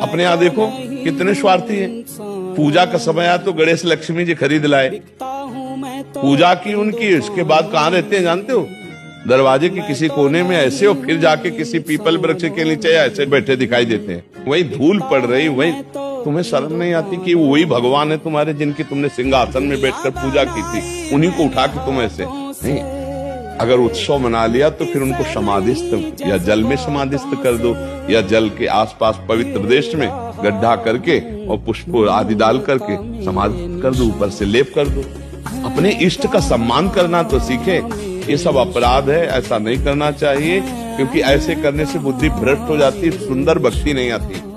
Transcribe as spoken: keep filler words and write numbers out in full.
अपने यहाँ देखो कितने स्वार्थी हैं। पूजा का समय आया तो गणेश लक्ष्मी जी खरीद लाए, पूजा की उनकी, उसके बाद कहाँ रहते हैं जानते हो? दरवाजे के किसी कोने में ऐसे, और फिर जाके किसी पीपल वृक्ष के नीचे ऐसे बैठे दिखाई देते हैं, वही धूल पड़ रही, वही। तुम्हें शर्म नहीं आती कि वही भगवान है तुम्हारे, जिनकी तुमने सिंहासन में बैठकर पूजा की थी, उन्हीं को उठा के तुम ऐसे नहीं। अगर उत्सव मना लिया तो फिर उनको समाधिस्थ या जल में समाधिस्थ कर दो, या जल के आसपास पवित्र प्रदेश में गड्ढा करके और पुष्प आदि डाल करके समाधि कर दो, ऊपर से लेप कर दो। अपने इष्ट का सम्मान करना तो सीखे। ये सब अपराध है, ऐसा नहीं करना चाहिए, क्योंकि ऐसे करने से बुद्धि भ्रष्ट हो जाती, सुंदर भक्ति नहीं आती।